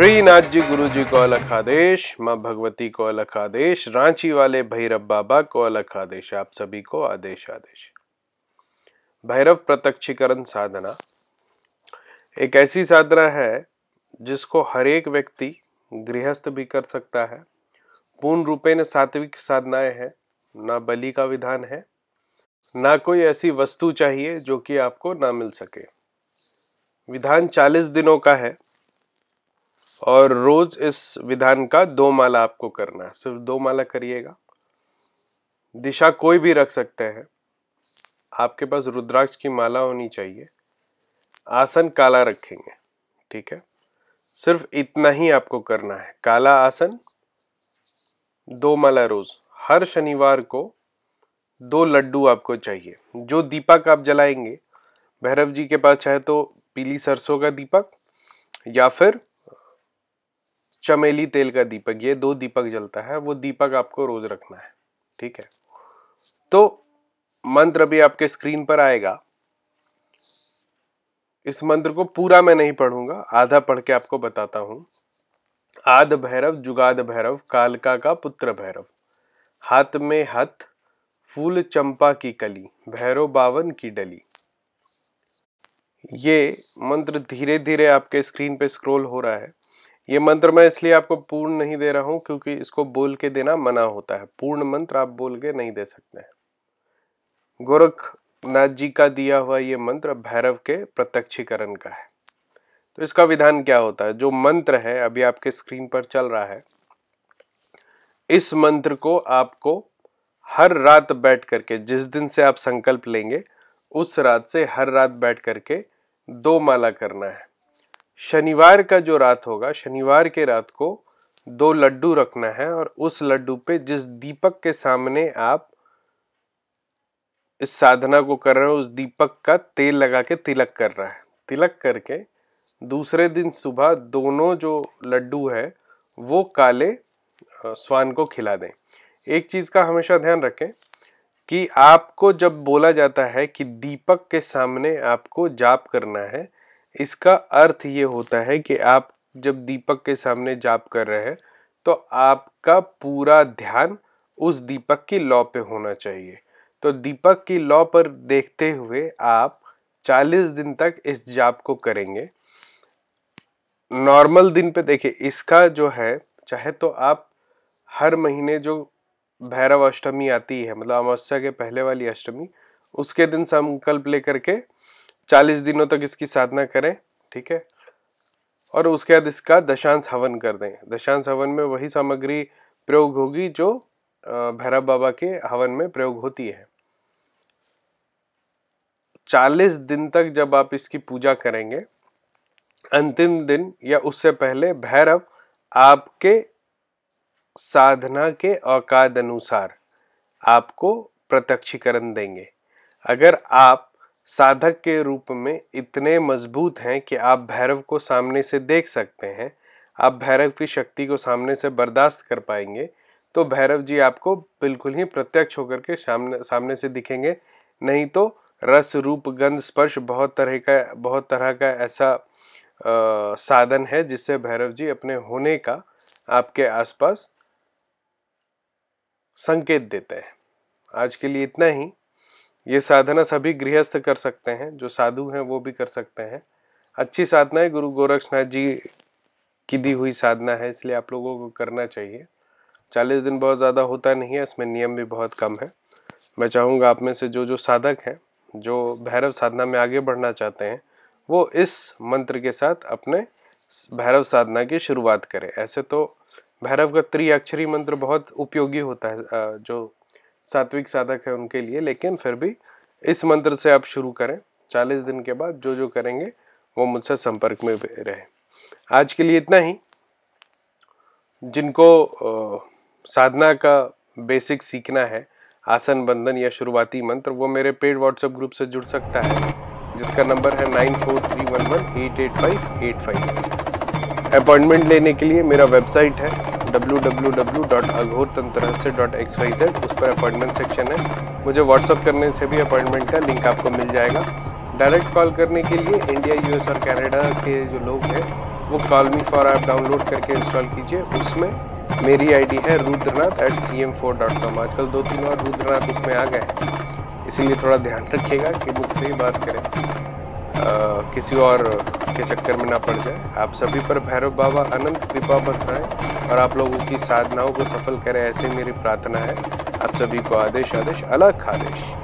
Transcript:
श्रीनाथ जी गुरु जी को अलख आदेश, माँ भगवती को अलख आदेश, रांची वाले भैरव बाबा को अलख आदेश, आप सभी को आदेश आदेश। भैरव प्रत्यक्षीकरण साधना एक ऐसी साधना है जिसको हरेक व्यक्ति गृहस्थ भी कर सकता है। पूर्ण रूपेण सात्विक साधनाएं हैं, ना बलि का विधान है, ना कोई ऐसी वस्तु चाहिए जो कि आपको ना मिल सके। विधान 40 दिनों का है और रोज इस विधान का 2 माला आपको करना है। सिर्फ 2 माला करिएगा। दिशा कोई भी रख सकते हैं, आपके पास रुद्राक्ष की माला होनी चाहिए। आसन काला रखेंगे, ठीक है। सिर्फ इतना ही आपको करना है, काला आसन, 2 माला रोज। हर शनिवार को 2 लड्डू आपको चाहिए। जो दीपक आप जलाएंगे भैरव जी के पास, चाहे तो पीली सरसों का दीपक या फिर चमेली तेल का दीपक, ये 2 दीपक जलता है, वो दीपक आपको रोज रखना है, ठीक है। तो मंत्र अभी आपके स्क्रीन पर आएगा। इस मंत्र को पूरा मैं नहीं पढ़ूंगा, आधा पढ़ के आपको बताता हूं। आद भैरव जुगाद भैरव कालका का पुत्र भैरव, हाथ में हथ फूल चंपा की कली, भैरव बावन की डली। ये मंत्र धीरे धीरे आपके स्क्रीन पे स्क्रॉल हो रहा है। ये मंत्र मैं इसलिए आपको पूर्ण नहीं दे रहा हूं क्योंकि इसको बोल के देना मना होता है। पूर्ण मंत्र आप बोल के नहीं दे सकते हैं। गोरखनाथ जी का दिया हुआ ये मंत्र भैरव के प्रत्यक्षीकरण का है। तो इसका विधान क्या होता है? जो मंत्र है अभी आपके स्क्रीन पर चल रहा है, इस मंत्र को आपको हर रात बैठ करके, जिस दिन से आप संकल्प लेंगे उस रात से हर रात बैठ करके 2 माला करना है। शनिवार का जो रात होगा, शनिवार के रात को 2 लड्डू रखना है और उस लड्डू पे जिस दीपक के सामने आप इस साधना को कर रहे हो उस दीपक का तेल लगा के तिलक करना है। तिलक करके दूसरे दिन सुबह दोनों जो लड्डू है वो काले स्वान को खिला दें। एक चीज़ का हमेशा ध्यान रखें कि आपको जब बोला जाता है कि दीपक के सामने आपको जाप करना है, इसका अर्थ ये होता है कि आप जब दीपक के सामने जाप कर रहे हैं तो आपका पूरा ध्यान उस दीपक की लौ पे होना चाहिए। तो दीपक की लौ पर देखते हुए आप 40 दिन तक इस जाप को करेंगे। नॉर्मल दिन पे देखिए, इसका जो है, चाहे तो आप हर महीने जो भैरव अष्टमी आती है, मतलब अमावस्या के पहले वाली अष्टमी, उसके दिन संकल्प लेकर के 40 दिनों तक इसकी साधना करें, ठीक है। और उसके बाद इसका दशांश हवन कर दें। दशांश हवन में वही सामग्री प्रयोग होगी जो भैरव बाबा के हवन में प्रयोग होती है। 40 दिन तक जब आप इसकी पूजा करेंगे, अंतिम दिन या उससे पहले भैरव आपके साधना के औकात अनुसार आपको प्रत्यक्षीकरण देंगे। अगर आप साधक के रूप में इतने मजबूत हैं कि आप भैरव को सामने से देख सकते हैं, आप भैरव की शक्ति को सामने से बर्दाश्त कर पाएंगे, तो भैरव जी आपको बिल्कुल ही प्रत्यक्ष होकर के सामने से दिखेंगे। नहीं तो रस रूप गंध स्पर्श बहुत तरह का ऐसा साधन है जिससे भैरव जी अपने होने का आपके आसपास संकेत देते हैं। आज के लिए इतना ही। ये साधना सभी गृहस्थ कर सकते हैं, जो साधु हैं वो भी कर सकते हैं। अच्छी साधना है, गुरु गोरखनाथ जी की दी हुई साधना है, इसलिए आप लोगों को करना चाहिए। 40 दिन बहुत ज़्यादा होता नहीं है, इसमें नियम भी बहुत कम है। मैं चाहूँगा आप में से जो साधक हैं, जो भैरव साधना में आगे बढ़ना चाहते हैं, वो इस मंत्र के साथ अपने भैरव साधना की शुरुआत करें। ऐसे तो भैरव का त्रिअक्षरी मंत्र बहुत उपयोगी होता है जो सात्विक साधक है उनके लिए, लेकिन फिर भी इस मंत्र से आप शुरू करें। 40 दिन के बाद जो करेंगे वो मुझसे संपर्क में रहे। आज के लिए इतना ही। जिनको साधना का बेसिक सीखना है, आसन बंधन या शुरुआती मंत्र, वो मेरे पेड व्हाट्सएप ग्रुप से जुड़ सकता है जिसका नंबर है 9431188585। अपॉइंटमेंट लेने के लिए मेरा वेबसाइट है www.aghortantrarahashya.xyz, उस पर अपॉइंटमेंट सेक्शन है। मुझे व्हाट्सअप करने से भी अपॉइंटमेंट का लिंक आपको मिल जाएगा। डायरेक्ट कॉल करने के लिए इंडिया, US और कनाडा के जो लोग हैं वो कालमी फॉर ऐप डाउनलोड करके इंस्टॉल कीजिए। उसमें मेरी आईडी है rudranath@cm4.com। आजकल 2-3 और रुद्रनाथ उसमें आ गए, इसीलिए थोड़ा ध्यान रखिएगा कि मुझसे ही बात करें, किसी और के चक्कर में ना पड़ जाए। आप सभी पर भैरव बाबा अनंत कृपा बरसाएं और आप लोगों की साधनाओं को सफल करें, ऐसे मेरी प्रार्थना है। आप सभी को आदेश आदेश अलख आदेश।